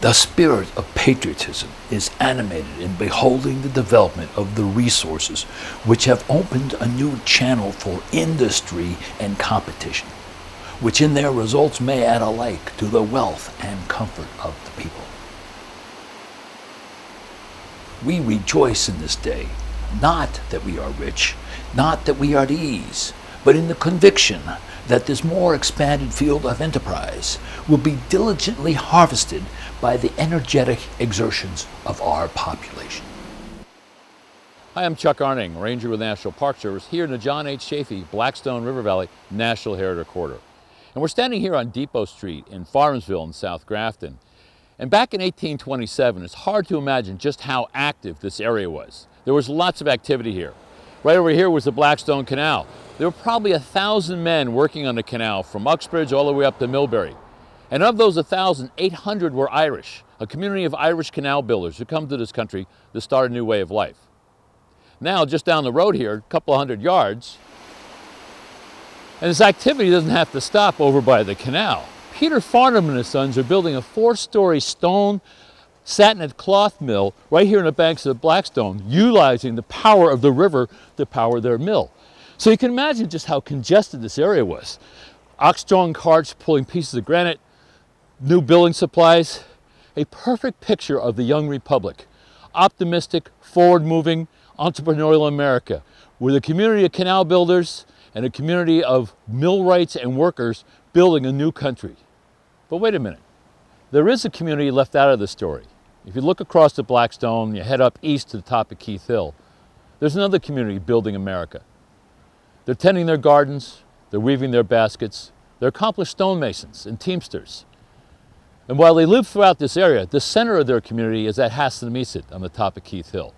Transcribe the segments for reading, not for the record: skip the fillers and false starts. The spirit of patriotism is animated in beholding the development of the resources which have opened a new channel for industry and competition, which in their results may add alike to the wealth and comfort of the people. We rejoice in this day, not that we are rich, not that we are at ease, but in the conviction that this more expanded field of enterprise will be diligently harvested by the energetic exertions of our population. Hi, I'm Chuck Arning, Ranger with National Park Service, here in the John H. Chafee Blackstone River Valley National Heritage Corridor. And we're standing here on Depot Street in Farmsville in South Grafton. And back in 1827, it's hard to imagine just how active this area was. There was lots of activity here. Right over here was the Blackstone Canal. There were probably 1,000 men working on the canal from Uxbridge all the way up to Millbury. And of those 1,000, 800 were Irish, a community of Irish canal builders who come to this country to start a new way of life. Now, just down the road here, a couple of hundred yards, and this activity doesn't have to stop over by the canal. Peter Farnum and his sons are building a 4-story stone Satinet cloth mill right here on the banks of the Blackstone, utilizing the power of the river to power their mill. So you can imagine just how congested this area was. Ox-drawn carts pulling pieces of granite, new building supplies, a perfect picture of the young republic. Optimistic, forward-moving, entrepreneurial America, with a community of canal builders and a community of millwrights and workers building a new country. But wait a minute, there is a community left out of the story. If you look across the Blackstone, you head up east to the top of Keith Hill, there's another community building America. They're tending their gardens, they're weaving their baskets, they're accomplished stonemasons and teamsters. And while they live throughout this area, the center of their community is at Hassanamesit on the top of Keith Hill.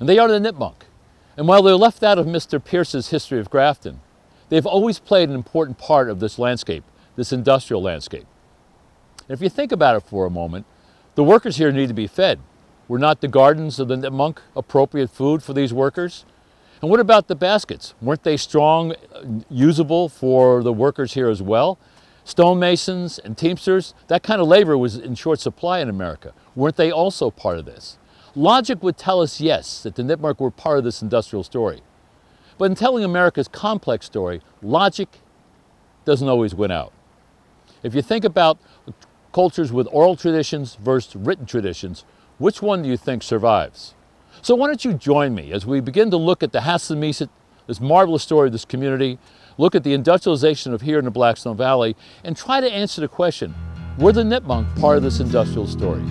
And they are the Nipmuc. And while they're left out of Mr. Pierce's History of Grafton, they've always played an important part of this landscape, this industrial landscape. And if you think about it for a moment, the workers here need to be fed. Were not the gardens of the Nipmuc appropriate food for these workers? And what about the baskets? Weren't they strong, usable for the workers here as well? Stonemasons and teamsters, that kind of labor was in short supply in America. Weren't they also part of this? Logic would tell us, yes, that the Nipmuc were part of this industrial story. But in telling America's complex story, logic doesn't always win out. If you think about cultures with oral traditions versus written traditions, which one do you think survives? So why don't you join me as we begin to look at the Hassanamesit, this marvelous story of this community, look at the industrialization of here in the Blackstone Valley, and try to answer the question, were the Nipmuc part of this industrial story?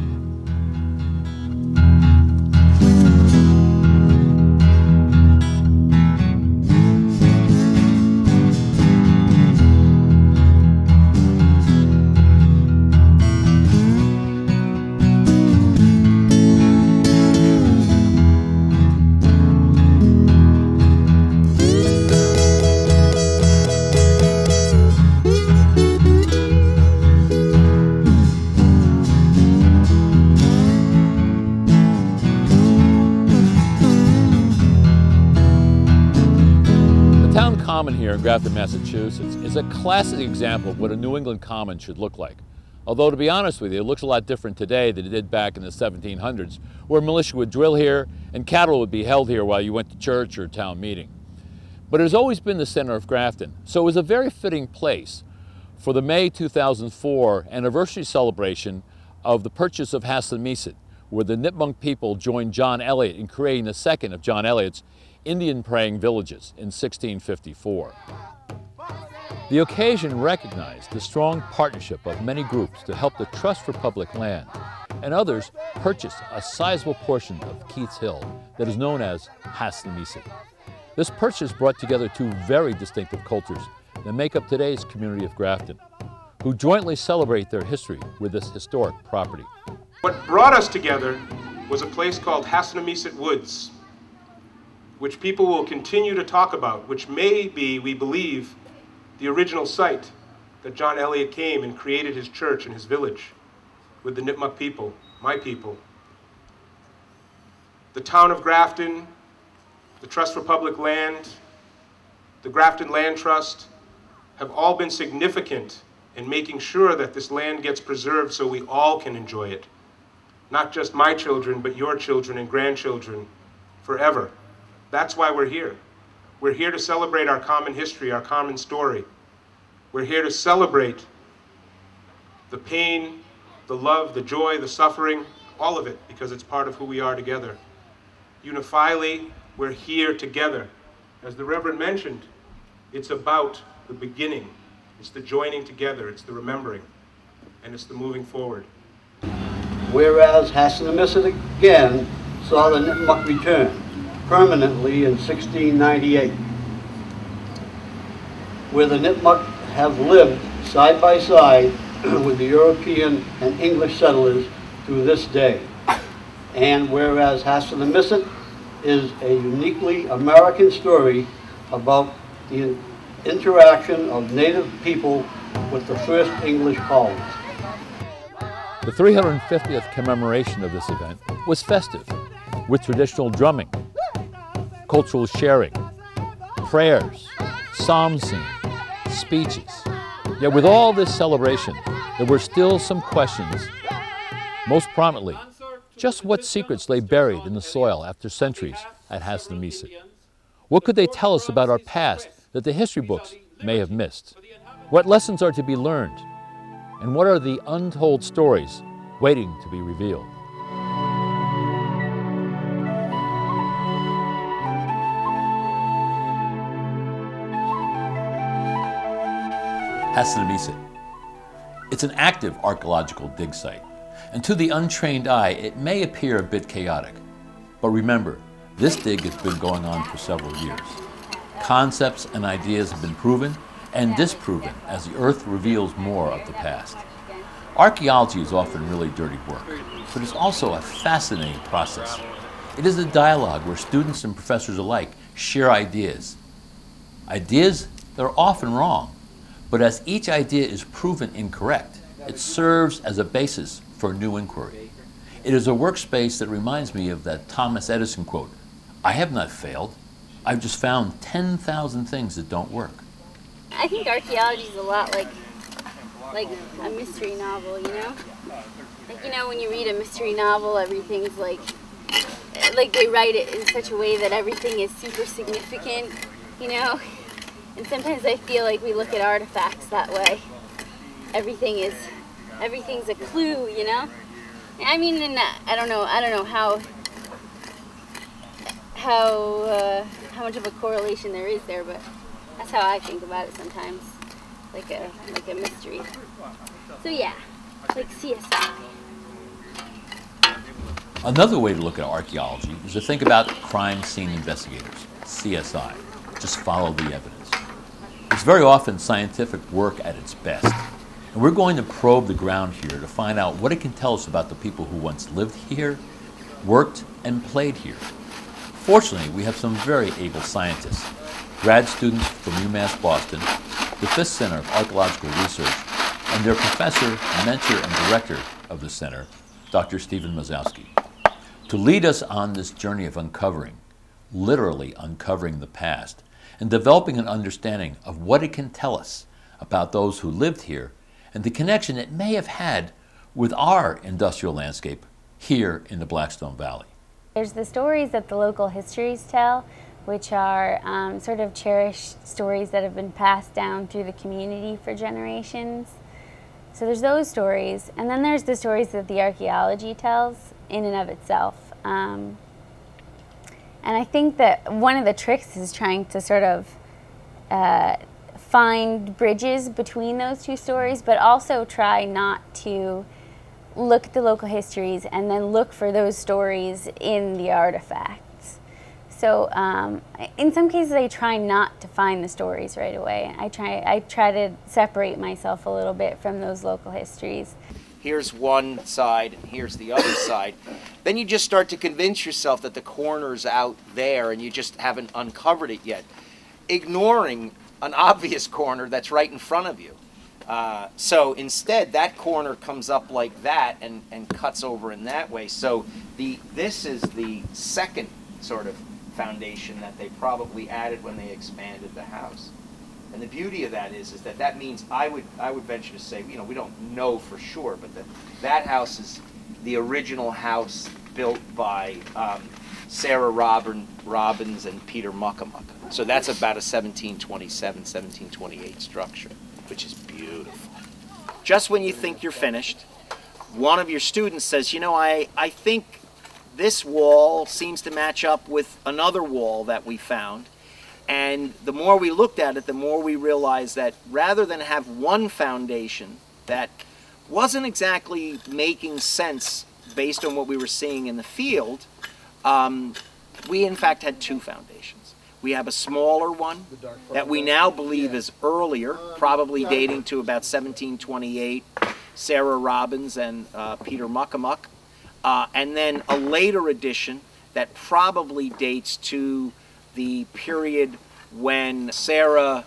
Here in Grafton, Massachusetts is a classic example of what a New England common should look like. Although to be honest with you, it looks a lot different today than it did back in the 1700s, where militia would drill here and cattle would be held here while you went to church or town meeting. But it has always been the center of Grafton, so it was a very fitting place for the May 2004 anniversary celebration of the purchase of Hassanamesit, where the Nipmuc people joined John Eliot in creating the second of John Eliot's Indian praying villages in 1654. The occasion recognized the strong partnership of many groups to help the Trust for Public Land, and others purchased a sizable portion of Keith's Hill that is known as Hassanamesit. This purchase brought together two very distinctive cultures that make up today's community of Grafton, who jointly celebrate their history with this historic property. What brought us together was a place called Hassanamesit Woods, which people will continue to talk about, which may be, we believe, the original site that John Eliot came and created his church and his village with the Nipmuc people, my people. The town of Grafton, the Trust for Public Land, the Grafton Land Trust, have all been significant in making sure that this land gets preserved so we all can enjoy it. Not just my children, but your children and grandchildren forever. That's why we're here. We're here to celebrate our common history, our common story. We're here to celebrate the pain, the love, the joy, the suffering, all of it, because it's part of who we are together. Unifily, we're here together. As the Reverend mentioned, it's about the beginning. It's the joining together, it's the remembering, and it's the moving forward. Whereas Hassanamesit again saw the Nipmuc return permanently in 1698, where the Nipmuc have lived side by side with the European and English settlers to this day. And whereas Hassanamesit is a uniquely American story about the interaction of native people with the first English colonies. The 350th commemoration of this event was festive, with traditional drumming, cultural sharing, prayers, psalm singing, speeches. Yet with all this celebration, there were still some questions. Most prominently, just what secrets lay buried in the soil after centuries at Hassanamesit? What could they tell us about our past that the history books may have missed? What lessons are to be learned? And what are the untold stories waiting to be revealed? Hassanamesit. It's an active archaeological dig site, and to the untrained eye, it may appear a bit chaotic. But remember, this dig has been going on for several years. Concepts and ideas have been proven and disproven as the earth reveals more of the past. Archaeology is often really dirty work, but it's also a fascinating process. It is a dialogue where students and professors alike share ideas. Ideas that are often wrong, but as each idea is proven incorrect, it serves as a basis for new inquiry. It is a workspace that reminds me of that Thomas Edison quote, "I have not failed, I've just found 10,000 things that don't work." I think archaeology is a lot like a mystery novel, you know? Like, you know, when you read a mystery novel, everything's like they write it in such a way that everything is super significant, you know? And sometimes I feel like we look at artifacts that way. Everything's a clue, you know? I mean, and I don't know how much of a correlation there is there, but that's how I think about it sometimes, like a mystery. So yeah, like CSI. Another way to look at archaeology is to think about crime scene investigators, CSI. Just follow the evidence. It's very often scientific work at its best. And we're going to probe the ground here to find out what it can tell us about the people who once lived here, worked, and played here. Fortunately, we have some very able scientists, grad students from UMass Boston, the Fiske Center for Archaeological Research, and their professor, mentor, and director of the center, Dr. Steven Mrozowski, to lead us on this journey of uncovering, literally uncovering the past, and developing an understanding of what it can tell us about those who lived here and the connection it may have had with our industrial landscape here in the Blackstone Valley. There's the stories that the local histories tell, which are sort of cherished stories that have been passed down through the community for generations. So there's those stories, and then there's the stories that the archaeology tells in and of itself. And I think that one of the tricks is trying to sort of find bridges between those two stories, but also try not to look at the local histories and then look for those stories in the artifacts. So in some cases I try not to find the stories right away. I try to separate myself a little bit from those local histories. Here's one side, here's the other side. Then you just start to convince yourself that the corner's out there and you just haven't uncovered it yet, ignoring an obvious corner that's right in front of you. So instead, that corner comes up like that and cuts over in that way. So this is the second sort of foundation that they probably added when they expanded the house. And the beauty of that is that that means, I would venture to say, you know, we don't know for sure, but that house is the original house built by Sarah Robin Robbins and Peter Muckamuck. So that's about a 1727, 1728 structure, which is beautiful. Just when you think you're finished, one of your students says, you know, I think this wall seems to match up with another wall that we found. And the more we looked at it, the more we realized that rather than have one foundation that wasn't exactly making sense based on what we were seeing in the field, we in fact had two foundations. We have a smaller one that we now believe is earlier, probably dating to about 1728, Sarah Robbins and Peter Muckamuck, and then a later edition that probably dates to the period when Sarah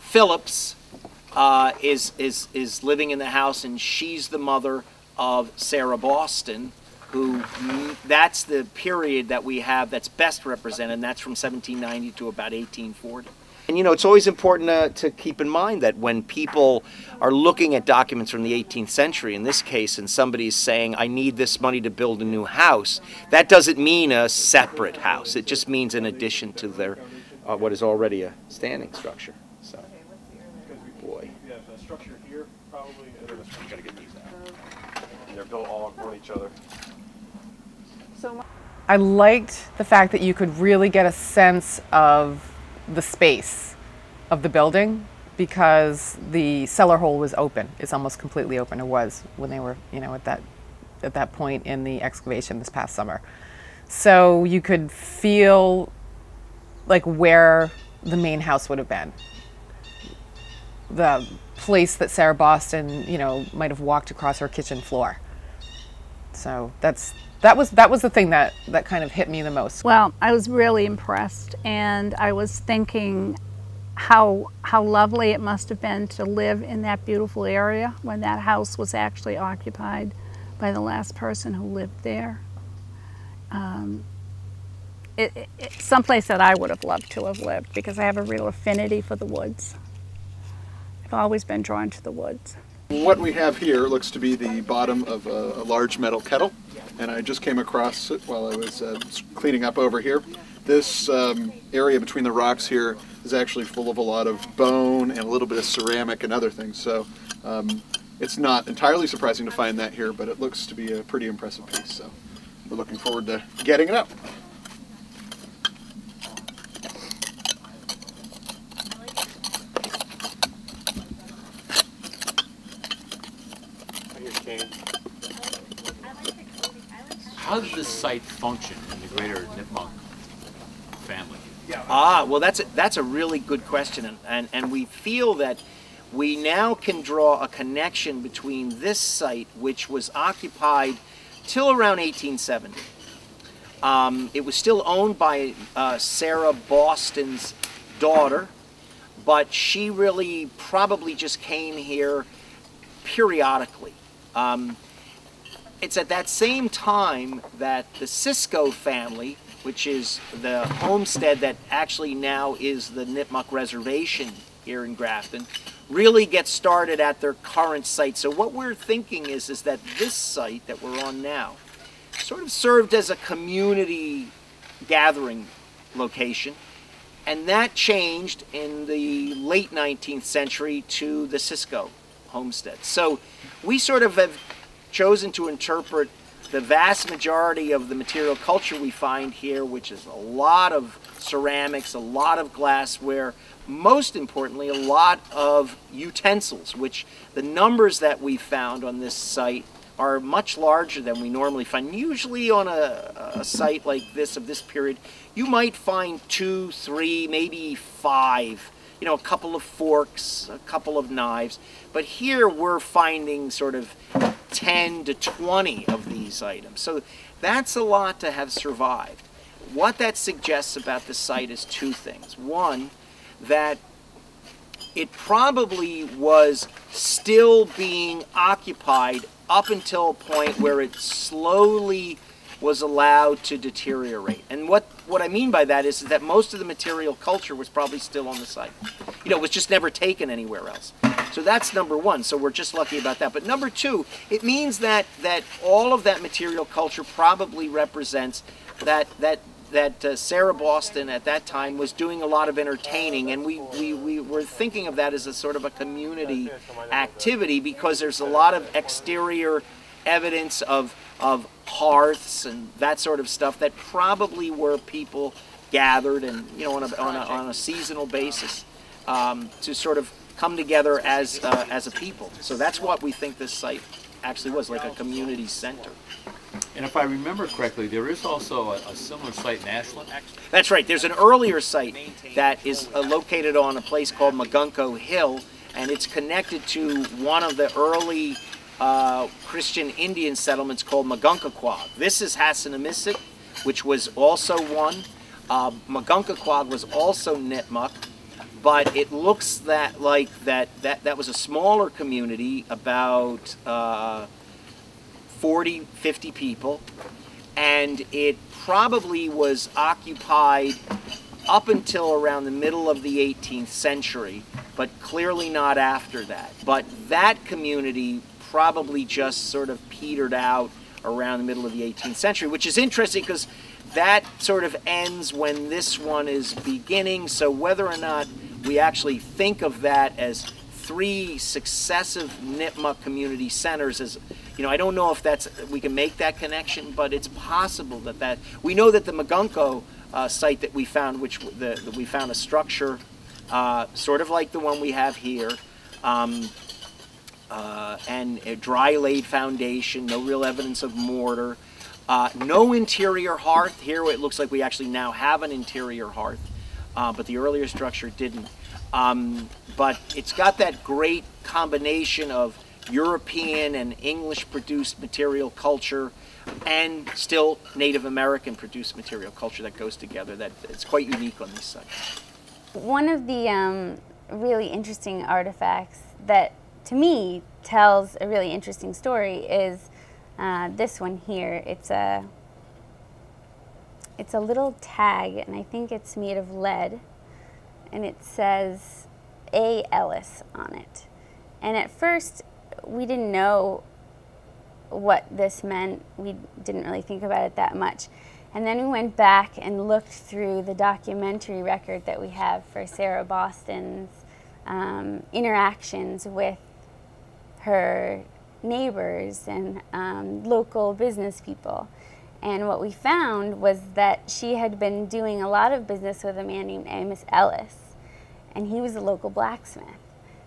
Phillips is living in the house, and she's the mother of Sarah Boston, who, that's the period that we have that's best represented, and that's from 1790 to about 1840. And you know, it's always important to keep in mind that when people are looking at documents from the 18th century, in this case, and somebody's saying, I need this money to build a new house, that doesn't mean a separate house. It just means in addition to their, what is already a standing structure. So, boy. We have a structure here, probably. We've got to get these out. They're built all on each other. So I liked the fact that you could really get a sense of the space of the building, because the cellar hole was open. It's almost completely open. It was when they were, you know, at that point in the excavation this past summer. So you could feel like where the main house would have been. The place that Sarah Boston, you know, might have walked across her kitchen floor. So that was the thing that kind of hit me the most. Well, I was really impressed, and I was thinking how lovely it must have been to live in that beautiful area when that house was actually occupied by the last person who lived there. It's someplace that I would have loved to have lived, because I have a real affinity for the woods. I've always been drawn to the woods. What we have here looks to be the bottom of a large metal kettle, and I just came across it while I was cleaning up over here. This area between the rocks here is actually full of a lot of bone and a little bit of ceramic and other things, so it's not entirely surprising to find that here, but it looks to be a pretty impressive piece, so we're looking forward to getting it up. How does this site function in the greater Nipmuc family? Ah, well, that's a really good question, and we feel that we now can draw a connection between this site, which was occupied till around 1870. It was still owned by Sarah Boston's daughter, but she really probably just came here periodically. It's at that same time that the Cisco family, which is the homestead that actually now is the Nipmuc Reservation here in Grafton, really gets started at their current site. So what we're thinking is that this site that we're on now sort of served as a community gathering location, and that changed in the late 19th century to the Cisco homestead. So we sort of have chosen to interpret the vast majority of the material culture we find here, which is a lot of ceramics, a lot of glassware, most importantly, a lot of utensils, which the numbers that we found on this site are much larger than we normally find. Usually on a site like this, of this period, you might find 2, 3, maybe 5, you know, a couple of forks, a couple of knives. But here we're finding sort of 10 to 20 of these items. So that's a lot to have survived. What that suggests about the site is two things. One, that it probably was still being occupied up until a point where it slowly was allowed to deteriorate. And what I mean by that is that most of the material culture was probably still on the site. You know, it was just never taken anywhere else. So that's number one, so we're just lucky about that. But number two, it means that, all of that material culture probably represents that, Sarah Boston at that time was doing a lot of entertaining, and we were thinking of that as a sort of a community activity, because there's a lot of exterior evidence of hearths and that sort of stuff that probably were people gathered and, you know, on a seasonal basis to sort of come together as a people. So that's what we think this site actually was, like a community center. And if I remember correctly, there is also a similar site in Ashland. That's right. There's an earlier site that is located on a place called Magunko Hill, and it's connected to one of the early Christian Indian settlements called Magunkaquog. This is Hassanamesit, which was also one. Magunkaquog was also Nipmuc, but it looks that like that was a smaller community, about 40, 50 people, and it probably was occupied up until around the middle of the 18th century, but clearly not after that. But that community probably just sort of petered out around the middle of the 18th century, which is interesting because that sort of ends when this one is beginning. So whether or not we actually think of that as three successive Nipmuc community centers, as, you know, I don't know if that's, we can make that connection, but it's possible that we know that the Magunko site that we found, which we found a structure sort of like the one we have here, and a dry laid foundation, no real evidence of mortar, no interior hearth. Here it looks like we actually now have an interior hearth, but the earlier structure didn't. But it's got that great combination of European and English produced material culture and still Native American produced material culture that goes together. That it's quite unique on these sites. One of the really interesting artifacts that to me tells a really interesting story is this one here. It's a little tag, and I think it's made of lead, and it says A. Ellis on it. And at first we didn't know what this meant. We didn't really think about it that much. And then we went back and looked through the documentary record that we have for Sarah Boston's interactions with her neighbors and local business people. And what we found was that she had been doing a lot of business with a man named Amos Ellis, and he was a local blacksmith.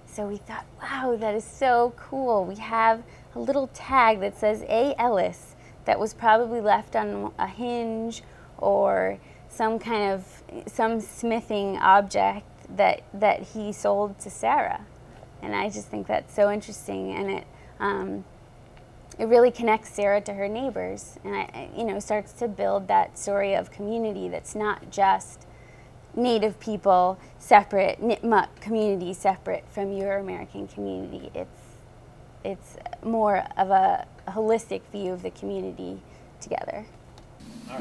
So we thought, wow, that is so cool. We have a little tag that says A. Ellis that was probably left on a hinge or some kind of, some smithing object that he sold to Sarah. And I just think that's so interesting, and it really connects Sarah to her neighbors, and you know, starts to build that story of community that's not just Native people separate, Nipmuc community separate from your American community. It's more of a holistic view of the community together.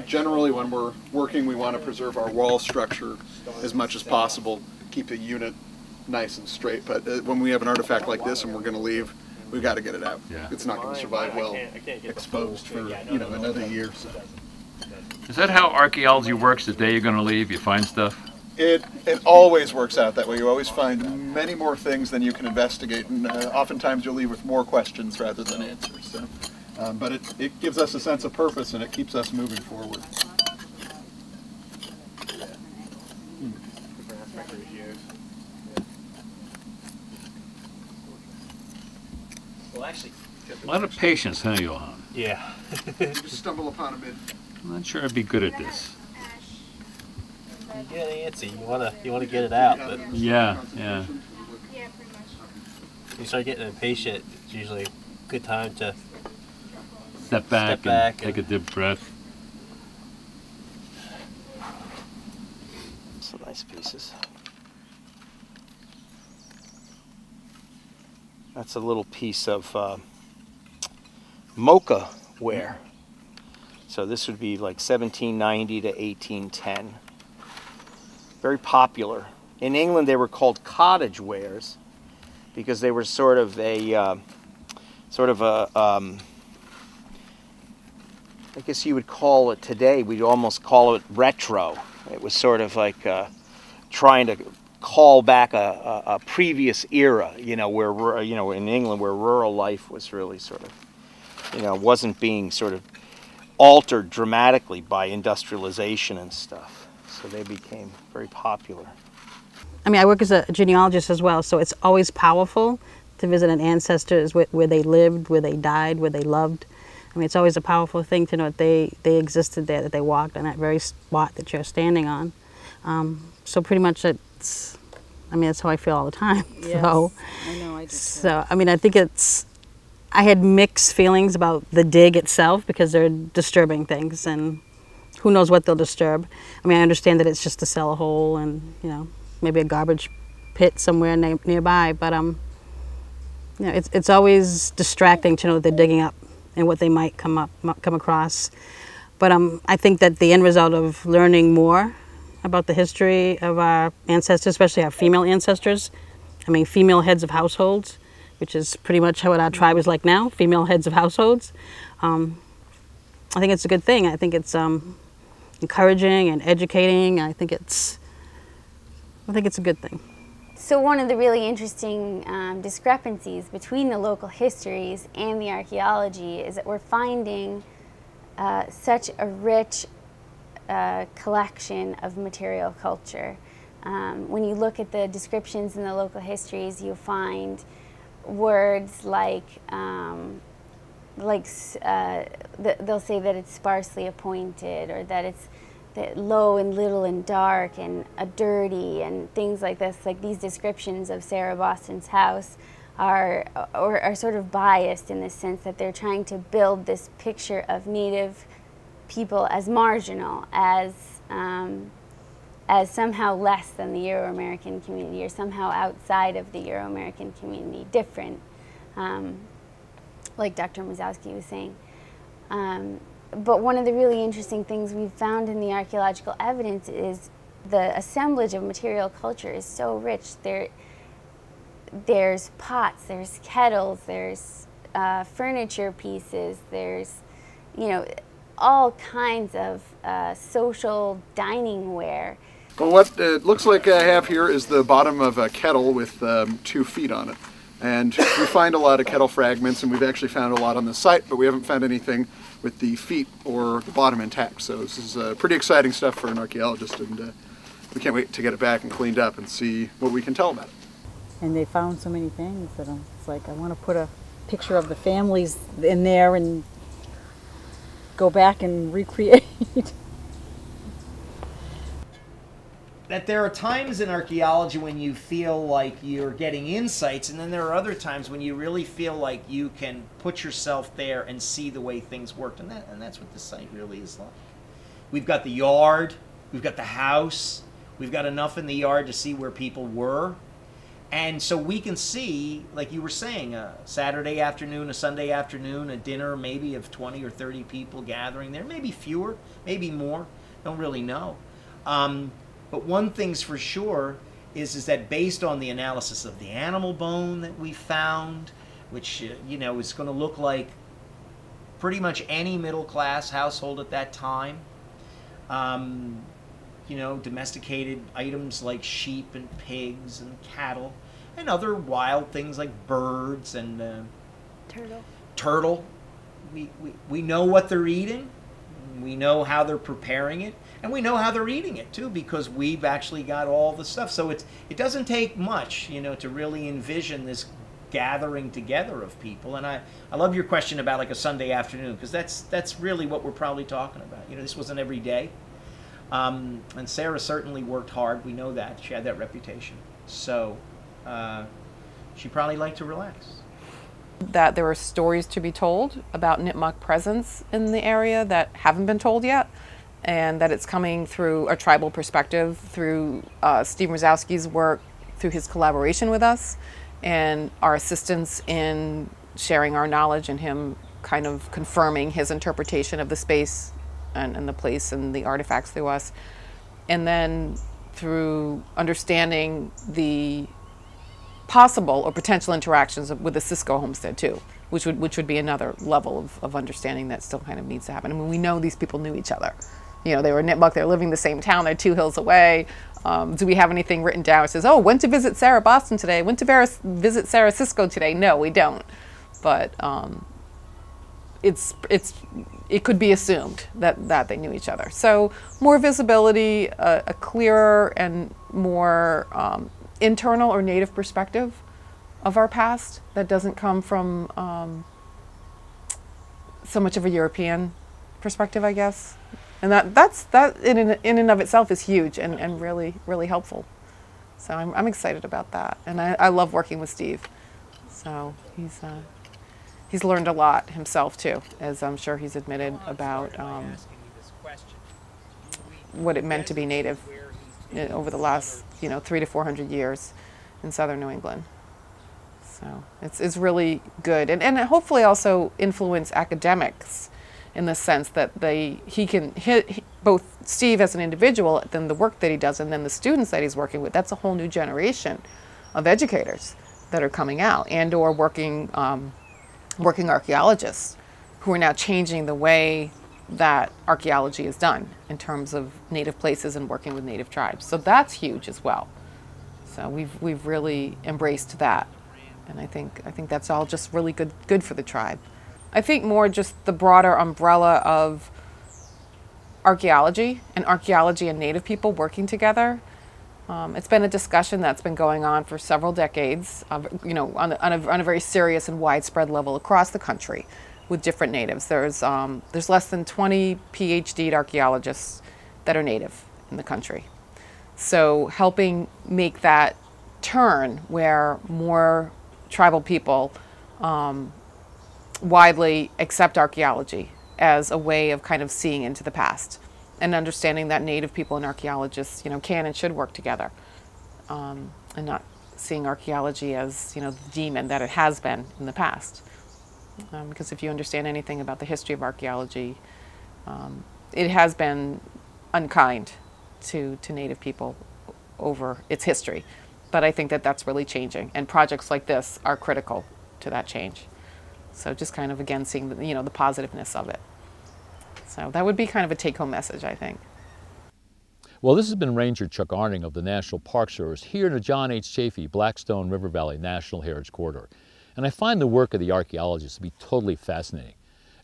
Generally, when we're working, we want to preserve our wall structure as much as possible, keep the unit nice and straight, but when we have an artifact like this and we're going to leave, we've got to get it out. Yeah. It's not going to survive well exposed for, you know, another year. So. Is that how archaeology works? The day you're going to leave, you find stuff? It always works out that way. You always find many more things than you can investigate, and oftentimes you'll leave with more questions rather than answers. So, but it gives us a sense of purpose, and it keeps us moving forward. A lot of patience, huh, Johan? Yeah. Just stumble upon a bit. I'm not sure I'd be good at this. You get antsy. You wanna get it out, but yeah. When you start getting impatient, it's usually a good time to step back and take a deep breath. Some nice pieces. That's a little piece of mocha ware. So this would be like 1790 to 1810. Very popular. In England, they were called cottage wares because they were sort of a I guess you would call it today, we'd almost call it retro. It was sort of like trying to call back a previous era, you know, where, you know, in England where rural life was really sort of, you know, wasn't being sort of altered dramatically by industrialization and stuff. So they became very popular. I mean, I work as a genealogist as well, so it's always powerful to visit an ancestor's where they lived, where they died, where they loved. I mean, it's always a powerful thing to know that they existed there, that they walked on that very spot that you're standing on. So pretty much it's, I mean, that's how I feel all the time. Yes, so, I know, I do too. So, I mean, I think it's, I had mixed feelings about the dig itself because they're disturbing things and who knows what they'll disturb. I mean, I understand that it's just a cellar hole and, you know, maybe a garbage pit somewhere nearby, but, you know, it's always distracting to know that they're digging up and what they might come across. But I think that the end result of learning more about the history of our ancestors, especially our female ancestors, I mean female heads of households, which is pretty much what our tribe is like now, female heads of households. I think it's a good thing. I think it's encouraging and educating. I think it's a good thing. So one of the really interesting discrepancies between the local histories and the archaeology is that we're finding such a rich collection of material culture. When you look at the descriptions in the local histories, you'll find words they'll say that it's sparsely appointed, or that it's that low and little and dark and a dirty and things like this. Like these descriptions of Sarah Boston's house are sort of biased in the sense that they're trying to build this picture of Native people as marginal, as somehow less than the Euro-American community, or somehow outside of the Euro-American community, different, like Dr. Mrozowski was saying. But one of the really interesting things we've found in the archaeological evidence is the assemblage of material culture is so rich. There's pots, there's kettles, there's furniture pieces, there's, you know, all kinds of social dining ware. Well, what it looks like I have here is the bottom of a kettle with 2 feet on it. And we find a lot of kettle fragments, and we've actually found a lot on the site, but we haven't found anything with the feet or the bottom intact. So this is pretty exciting stuff for an archaeologist, and we can't wait to get it back and cleaned up and see what we can tell about it. And they found so many things that it's like, I want to put a picture of the families in there and go back and recreate. That there are times in archaeology when you feel like you're getting insights, and then there are other times when you really feel like you can put yourself there and see the way things worked, and that's what this site really is like. We've got the yard, we've got the house, we've got enough in the yard to see where people were, and so we can see, like you were saying, a Saturday afternoon, a Sunday afternoon, a dinner maybe of 20 or 30 people gathering there, maybe fewer, maybe more, don't really know. But one thing's for sure is that based on the analysis of the animal bone that we found, which, you know, is going to look like pretty much any middle-class household at that time, you know, domesticated items like sheep and pigs and cattle and other wild things like birds and turtle. We know what they're eating. We know how they're preparing it, and we know how they're eating it too, because we've actually got all the stuff. So it doesn't take much, you know, to really envision this gathering together of people. And I love your question about like a Sunday afternoon, because that's really what we're probably talking about. You know, this wasn't every day, and Sarah certainly worked hard. We know that she had that reputation, so she probably liked to relax. That there are stories to be told about Nipmuc presence in the area that haven't been told yet, and that it's coming through a tribal perspective, through Steve Mrozowski's work, through his collaboration with us, and our assistance in sharing our knowledge, and him kind of confirming his interpretation of the space and the place and the artifacts to us. And then through understanding the possible or potential interactions with the Cisco homestead too, which would be another level of understanding that still kind of needs to happen. I mean, we know these people knew each other. You know, they were Nipmuc, they're living in the same town, they're 2 hills away. Do we have anything written down that says, oh, went to visit Sarah Boston today, went to visit Sarah Cisco today? No, we don't. But it could be assumed that they knew each other. So more visibility, a clearer and more internal or native perspective of our past that doesn't come from so much of a European perspective, I guess. And that in and of itself is huge and really, really helpful. So I'm excited about that. And I love working with Steve. So he's learned a lot himself too, as I'm sure he's admitted about what it meant to be native over the last 300 to 400 years in southern New England. So it's really good. And hopefully also influence academics in the sense that both Steve as an individual, then the work that he does, and then the students that he's working with, that's a whole new generation of educators that are coming out and or working archaeologists who are now changing the way that archaeology is done in terms of native places and working with native tribes. So that's huge as well. So we've really embraced that. And I think that's all just really good for the tribe. I think more just the broader umbrella of archaeology and Native people working together. It's been a discussion that's been going on for several decades, on a very serious and widespread level across the country with different Natives. There's less than 20 PhD archaeologists that are Native in the country. So helping make that turn where more tribal people widely accept archaeology as a way of kind of seeing into the past and understanding that Native people and archaeologists, can and should work together, and not seeing archaeology as, the demon that it has been in the past. Because if you understand anything about the history of archaeology, it has been unkind to Native people over its history. But I think that that's really changing, and projects like this are critical to that change. So just kind of, again, seeing the, the positiveness of it. So that would be kind of a take-home message, I think. Well, this has been Ranger Chuck Arning of the National Park Service here in the John H. Chafee Blackstone River Valley National Heritage Corridor. And I find the work of the archaeologists to be totally fascinating.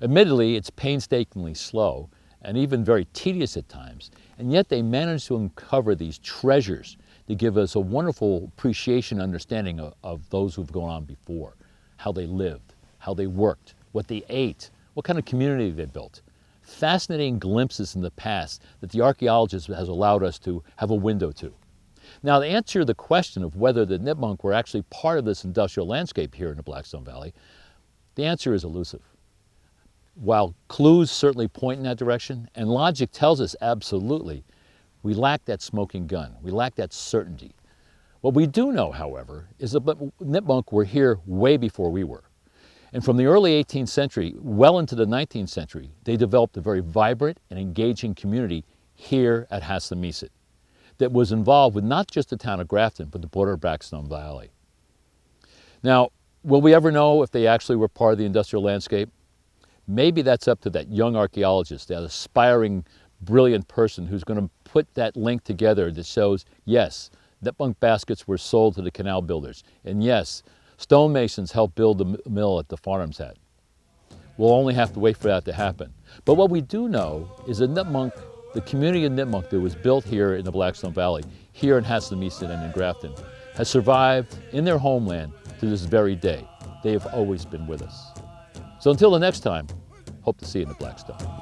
Admittedly, it's painstakingly slow and even very tedious at times, and yet they manage to uncover these treasures to give us a wonderful appreciation and understanding of those who've gone on before, how they lived, how they worked, what they ate, what kind of community they built. Fascinating glimpses in the past that the archaeologist has allowed us to have a window to. Now, to answer the question of whether the Nipmuc were actually part of this industrial landscape here in the Blackstone Valley, the answer is elusive. While clues certainly point in that direction, and logic tells us absolutely, we lack that smoking gun. We lack that certainty. What we do know, however, is that Nipmuc were here way before we were. And from the early 18th century, well into the 19th century, they developed a very vibrant and engaging community here at Hassanamesit that was involved with not just the town of Grafton, but the border of Blackstone Valley. Now, will we ever know if they actually were part of the industrial landscape? Maybe that's up to that young archaeologist, that aspiring, brilliant person who's going to put that link together that shows, yes, Nipmuc baskets were sold to the canal builders, and yes, stonemasons helped build the mill at the Farnum's Hat. We'll only have to wait for that to happen. But what we do know is that Nipmuc, the community of Nipmuc that was built here in the Blackstone Valley, here in Hassanamesit and in Grafton, has survived in their homeland to this very day. They have always been with us. So until the next time, hope to see you in the Blackstone.